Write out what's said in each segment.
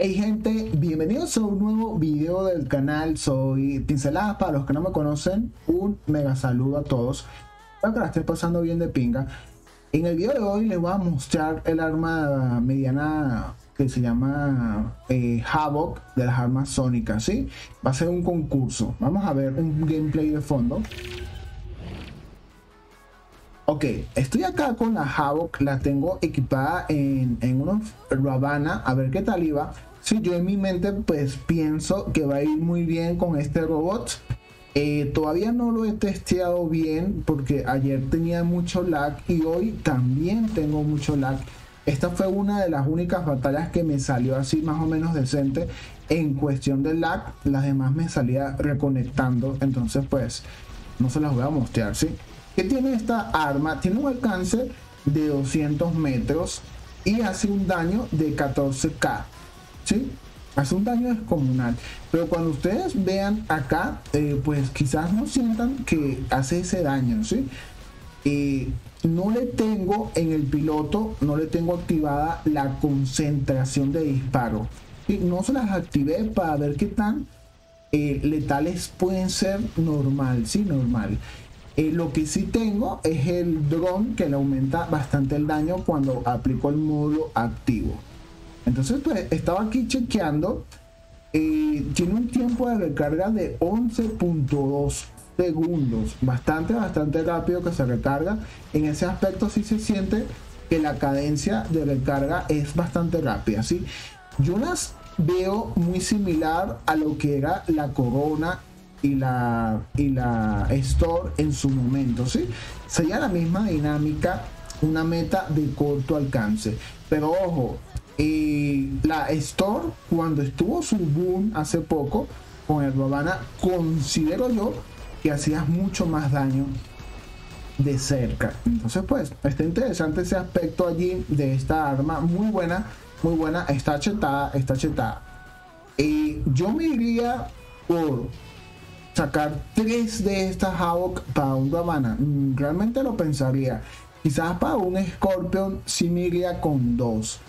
Hey gente, bienvenidos a un nuevo video del canal. Soy Pinceladas, para los que no me conocen, un mega saludo a todos. Espero que la estén pasando bien de pinga. En el video de hoy les voy a mostrar el arma mediana que se llama Havoc, de las armas sónicas, ¿sí? Va a ser un concurso. Vamos a ver un gameplay de fondo. Ok, estoy acá con la Havoc, la tengo equipada en unos Ravana, a ver qué tal iba. Sí, yo en mi mente pues pienso que va a ir muy bien con este robot. Todavía no lo he testeado bien porque ayer tenía mucho lag y hoy también tengo mucho lag. Esta fue una de las únicas batallas que me salió así más o menos decente en cuestión de lag. Las demás me salía reconectando, entonces pues no se las voy a mostrar, ¿sí? ¿Qué tiene esta arma? Tiene un alcance de 200 metros y hace un daño de 14k, ¿sí? Hace un daño descomunal, pero cuando ustedes vean acá, pues quizás no sientan que hace ese daño, ¿sí? No le tengo en el piloto, no le tengo activada la concentración de disparo, y no se las activé para ver qué tan letales pueden ser normal, ¿sí? Normal. Lo que sí tengo es el dron, que le aumenta bastante el daño cuando aplico el módulo activo. Entonces pues estaba aquí chequeando. Tiene un tiempo de recarga de 11.2 segundos. Bastante rápido que se recarga. En ese aspecto sí se siente que la cadencia de recarga es bastante rápida, ¿sí? Yo las veo muy similar a lo que era la Corona y la Store en su momento, ¿sí? Sería la misma dinámica, una meta de corto alcance. Pero ojo, la Store, cuando estuvo su boom hace poco con el Ravana, considero yo que hacías mucho más daño de cerca. Entonces pues está interesante ese aspecto allí de esta arma. Muy buena, muy buena. Está chetada, está chetada. Yo me iría por sacar 3 de estas Havoc para un Ravana. Realmente lo pensaría. Quizás para un Scorpion sí me iría con 2,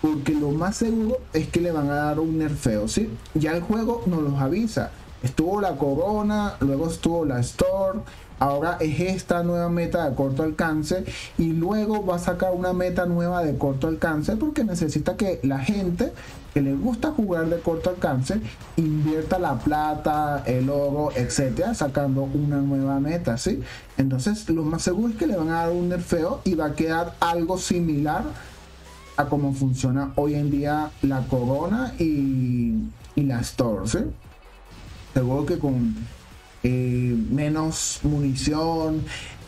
porque lo más seguro es que le van a dar un nerfeo, ¿sí? Ya el juego nos los avisa. Estuvo la Corona, luego estuvo la Store, ahora es esta nueva meta de corto alcance, y luego va a sacar una meta nueva de corto alcance, porque necesita que la gente que le gusta jugar de corto alcance invierta la plata, el oro, etcétera, sacando una nueva meta, ¿sí? Entonces lo más seguro es que le van a dar un nerfeo y va a quedar algo similar a cómo funciona hoy en día la Corona y la Store, ¿sí? Seguro que con menos munición,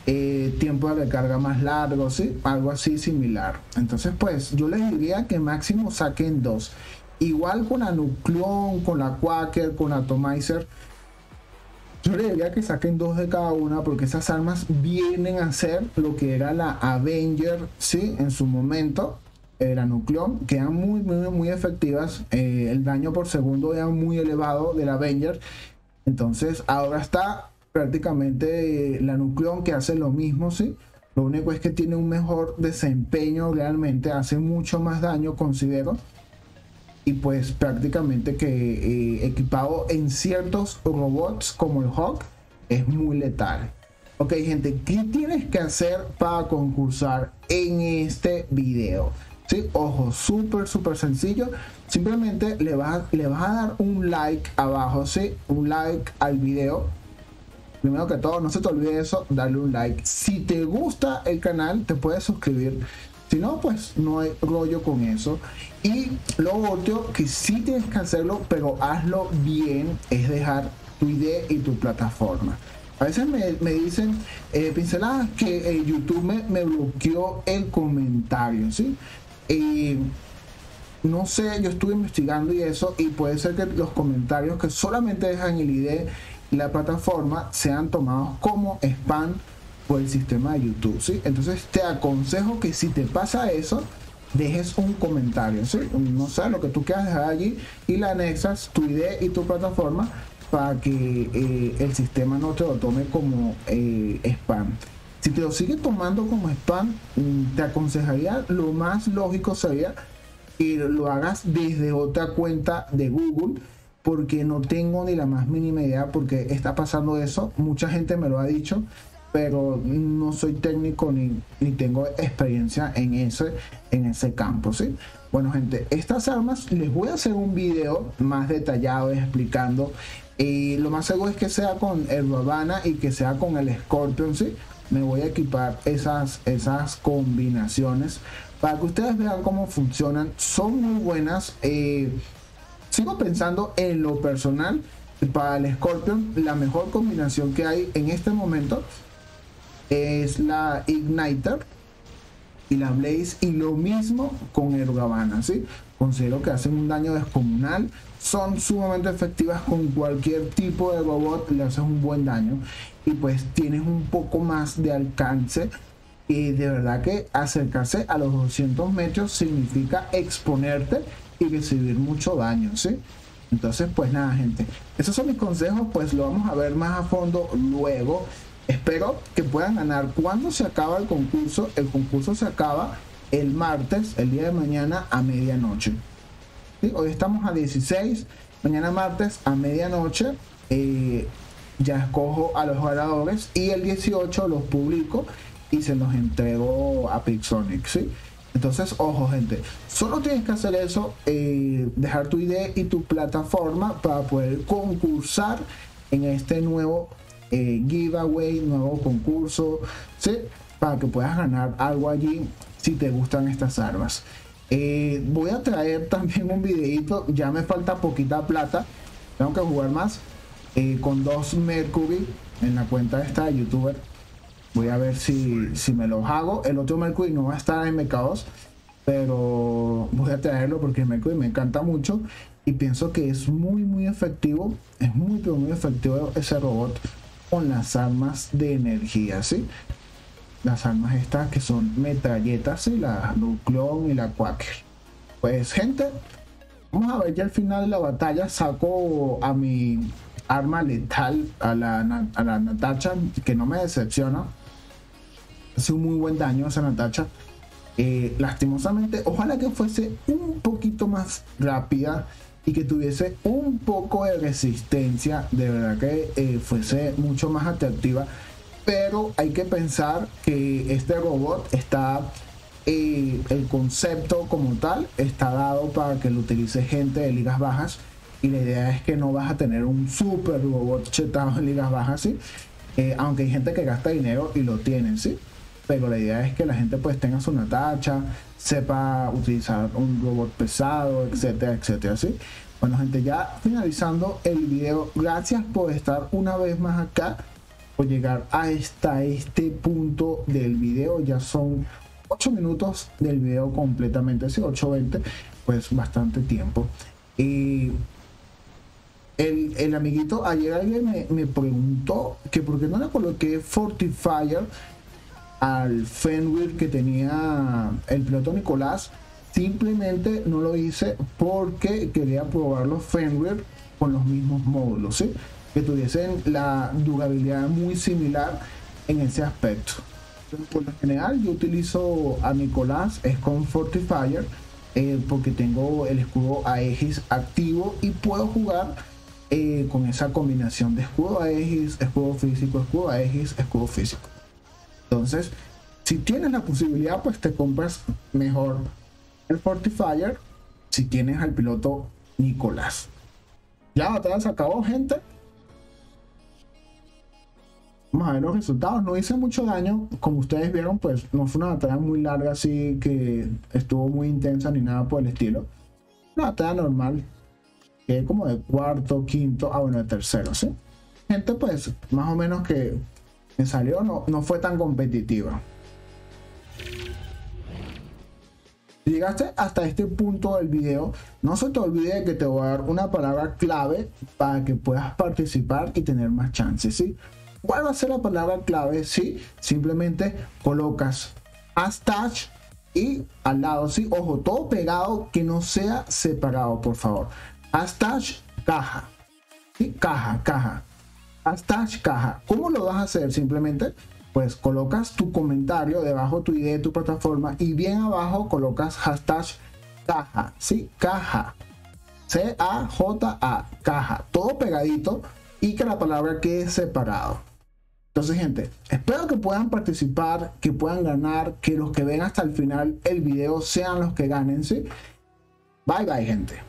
tiempo de recarga más largo, ¿sí? Algo así similar. Entonces pues yo les diría que máximo saquen 2. Igual con la Nucleon, con la Quacker, con la Atomizer, yo les diría que saquen 2 de cada una, porque esas armas vienen a ser lo que era la Avenger, ¿sí? En su momento, la Nucleon, quedan muy efectivas. El daño por segundo era muy elevado del Avenger. Entonces ahora está prácticamente la Nucleon, que hace lo mismo, ¿sí? Lo único es que tiene un mejor desempeño, realmente hace mucho más daño, considero. Y pues prácticamente que equipado en ciertos robots como el Hulk es muy letal. Ok gente, ¿qué tienes que hacer para concursar en este video? Sí, ojo, súper sencillo. Simplemente le vas a dar un like abajo, ¿sí? Un like al video. Primero que todo, no se te olvide eso, darle un like. Si te gusta el canal, te puedes suscribir. Si no, pues no hay rollo con eso. Y lo otro que sí tienes que hacerlo, pero hazlo bien, es dejar tu ID y tu plataforma. A veces me dicen, Pinceladas, que YouTube me bloqueó el comentario, ¿sí? No sé, yo estuve investigando y eso, y puede ser que los comentarios que solamente dejan el ID y la plataforma sean tomados como spam por el sistema de YouTube, ¿sí? Entonces te aconsejo que si te pasa eso, dejes un comentario, ¿sí? No sé, lo que tú quieras dejar allí, y le anexas tu ID y tu plataforma para que el sistema no te lo tome como spam. Si te lo sigue tomando como spam, te aconsejaría, lo más lógico sería que lo hagas desde otra cuenta de Google, porque no tengo ni la más mínima idea porque está pasando eso. Mucha gente me lo ha dicho, pero no soy técnico ni tengo experiencia en ese campo, ¿sí? Bueno, gente, estas armas les voy a hacer un video más detallado explicando. Y lo más seguro es que sea con el Ravana y que sea con el Scorpion, ¿sí? Me voy a equipar esas combinaciones para que ustedes vean cómo funcionan. Son muy buenas. Sigo pensando en lo personal. Para el Scorpion, la mejor combinación que hay en este momento es la Igniter y la Blaze, y lo mismo con el Ravana, ¿sí? Considero que hacen un daño descomunal, son sumamente efectivas con cualquier tipo de robot, le haces un buen daño y pues tienes un poco más de alcance, y de verdad que acercarse a los 200 metros significa exponerte y recibir mucho daño, ¿sí? Entonces pues nada, gente, esos son mis consejos, pues lo vamos a ver más a fondo luego. Espero que puedan ganar. ¿Cuándo se acaba el concurso? El concurso se acaba el martes, el día de mañana a medianoche, ¿sí? Hoy estamos a 16, mañana martes a medianoche ya escojo a los ganadores y el 18 los publico y se los entrego a Pixonic, ¿sí? Entonces, ojo, gente, solo tienes que hacer eso, dejar tu ID y tu plataforma para poder concursar en este nuevo giveaway, nuevo concurso, ¿sí? Para que puedas ganar algo allí si te gustan estas armas. Voy a traer también un videito, ya me falta poquita plata, tengo que jugar más, con 2 Mercury en la cuenta esta de youtuber. Voy a ver si me los hago. El otro Mercury no va a estar en MK2, pero voy a traerlo porque el Mercury me encanta mucho y pienso que es muy muy efectivo, es muy pero muy efectivo ese robot con las armas de energía, ¿sí? Las armas estas que son metralletas, ¿sí? La Nucleon y la Quacker. Pues gente, vamos a ver ya al final de la batalla. Saco a mi arma letal, a la Natasha, que no me decepciona. Hace un muy buen daño esa Natasha. Lastimosamente, ojalá que fuese un poquito más rápida y que tuviese un poco de resistencia. De verdad que fuese mucho más atractiva. Pero hay que pensar que este robot está, el concepto como tal está dado para que lo utilice gente de ligas bajas. Y la idea es que no vas a tener un super robot chetado en ligas bajas, ¿sí? Aunque hay gente que gasta dinero y lo tienen, ¿sí? Pero la idea es que la gente pues tenga su Natasha, sepa utilizar un robot pesado, etcétera, etcétera, ¿sí? Bueno, gente, ya finalizando el video, gracias por estar una vez más acá, por llegar hasta este punto del video. Ya son 8 minutos del video completamente, ¿sí? 8:20, pues bastante tiempo. Y el amiguito, ayer alguien me preguntó que por qué no le coloqué Fortifier al Fenrir que tenía el piloto Nicolás. Simplemente no lo hice porque quería probar los Fenrir con los mismos módulos, ¿sí? Que tuviesen la durabilidad muy similar en ese aspecto. Por lo general yo utilizo a Nicolás es con Fortifier, porque tengo el escudo Aegis activo y puedo jugar con esa combinación de escudo Aegis, escudo físico, escudo Aegis, escudo físico. Entonces, si tienes la posibilidad, pues te compras mejor el Fortifier si tienes al piloto Nicolás. Ya la batalla se acabó, gente. Vamos a ver los resultados. No hice mucho daño, como ustedes vieron, pues no fue una batalla muy larga, así que estuvo muy intensa ni nada por el estilo. Una batalla normal. Quedé como de cuarto, quinto, bueno, de tercero, ¿sí? Gente, pues, más o menos que me salió, no fue tan competitiva. Si llegaste hasta este punto del video, no se te olvide que te voy a dar una palabra clave para que puedas participar y tener más chances, ¿sí? ¿Cuál va a ser la palabra clave? ¿Sí? Simplemente colocas hashtag y al lado, ¿sí? Ojo, todo pegado, que no sea separado, por favor. Hashtag caja, ¿sí? Caja. Hashtag caja. ¿Cómo lo vas a hacer? Simplemente, pues colocas tu comentario, debajo tu idea, tu plataforma, y bien abajo colocas hashtag caja, sí, caja, C-A-J-A, caja, todo pegadito y que la palabra quede separado. Entonces, gente, espero que puedan participar, que puedan ganar, que los que ven hasta el final el video sean los que ganen, ¿sí? Bye, bye, gente.